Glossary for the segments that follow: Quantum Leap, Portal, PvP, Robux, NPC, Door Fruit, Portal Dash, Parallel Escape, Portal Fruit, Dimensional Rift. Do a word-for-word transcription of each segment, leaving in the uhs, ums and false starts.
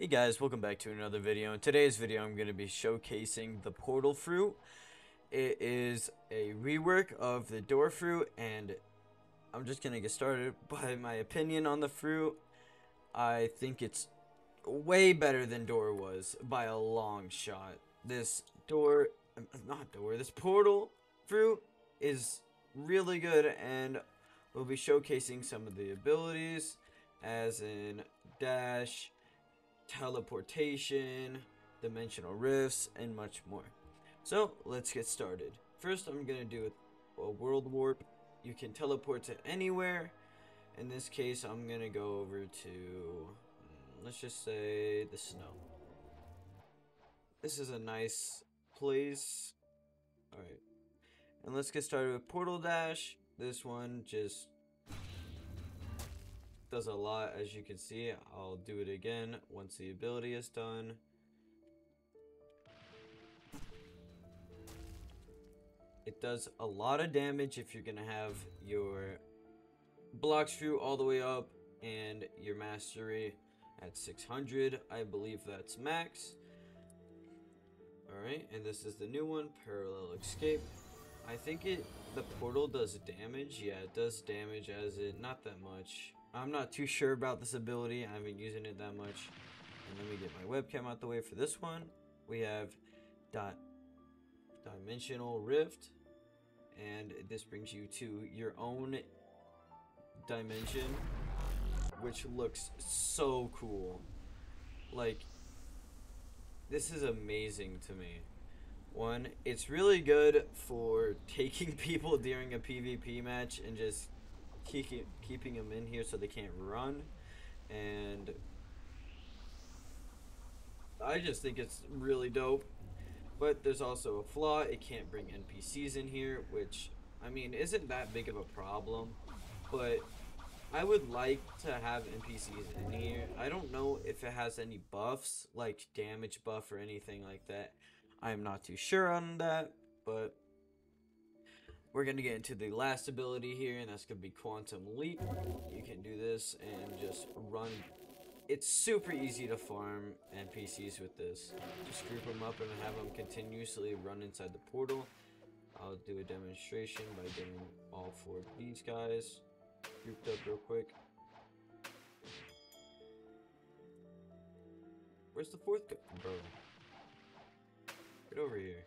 Hey guys, welcome back to another video. In today's video I'm going to be showcasing the Portal Fruit. It is a rework of the Door Fruit, and I'm just going to get started by my opinion on the fruit. I think it's way better than Door was by a long shot. This door, not door, this Portal Fruit is really good, and we'll be showcasing some of the abilities as in Dash, teleportation, dimensional rifts, and much more. So let's get started. First I'm gonna do a world warp. You can teleport to anywhere. In this case I'm gonna go over to, let's just say, the snow. This is a nice place. Alright, and let's get started with Portal Dash. This one just does a lot, as you can see. I'll do it again once the ability is done. It does a lot of damage if you're gonna have your blocks through all the way up and your mastery at six hundred. I believe that's max. Alright, and this is the new one, Parallel Escape. I think it the portal does damage. Yeah, it does damage, as it not that much. I'm not too sure about this ability. I haven't used it that much. And let me get my webcam out the way for this one. We have dot Dimensional Rift. And this brings you to your own dimension, which looks so cool. Like, this is amazing to me. One, it's really good for taking people during a PvP match and just Keep, keeping them in here so they can't run, and I just think it's really dope. But there's also a flaw: it can't bring N P Cs in here, which, I mean, isn't that big of a problem, but I would like to have N P Cs in here. I don't know if it has any buffs, like damage buff or anything like that. I'm not too sure on that, but we're going to get into the last ability here, and that's going to be Quantum Leap. You can do this and just run. It's super easy to farm N P Cs with this. Just group them up and have them continuously run inside the portal. I'll do a demonstration by getting all four of these guys grouped up real quick. Where's the fourth guy? Bro. Get over here.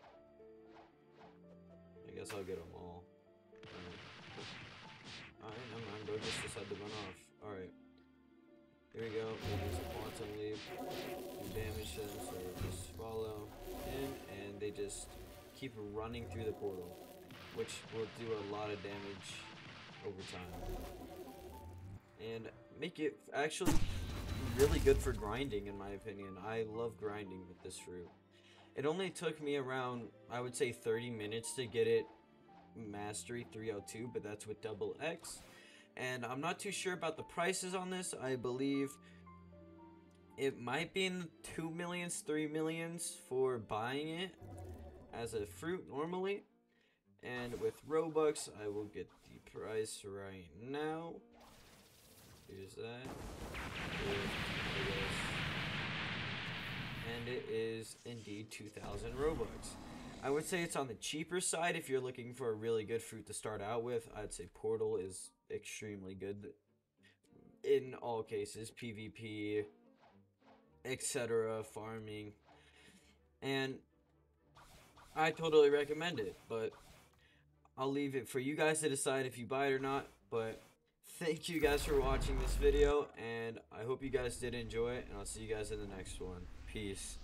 I guess I'll get them all. Alright, alright, never mind, bro. Just decided to run off. Alright. Here we go. We'll use a Quantum Leap. Do damage to them, so we'll just follow in, and they just keep running through the portal, which will do a lot of damage over time. And make it actually really good for grinding, in my opinion. I love grinding with this route. It only took me around, I would say, thirty minutes to get it mastery three oh two, but that's with double X. And I'm not too sure about the prices on this. I believe it might be in the two millions, three millions for buying it as a fruit normally. And with Robux, I will get the price right now. Here's that. Here's And it is indeed two thousand Robux. I would say it's on the cheaper side if you're looking for a really good fruit to start out with. I'd say Portal is extremely good in all cases. PvP, et cetera, farming. And I totally recommend it, but I'll leave it for you guys to decide if you buy it or not. But thank you guys for watching this video, and I hope you guys did enjoy it, and I'll see you guys in the next one. Peace.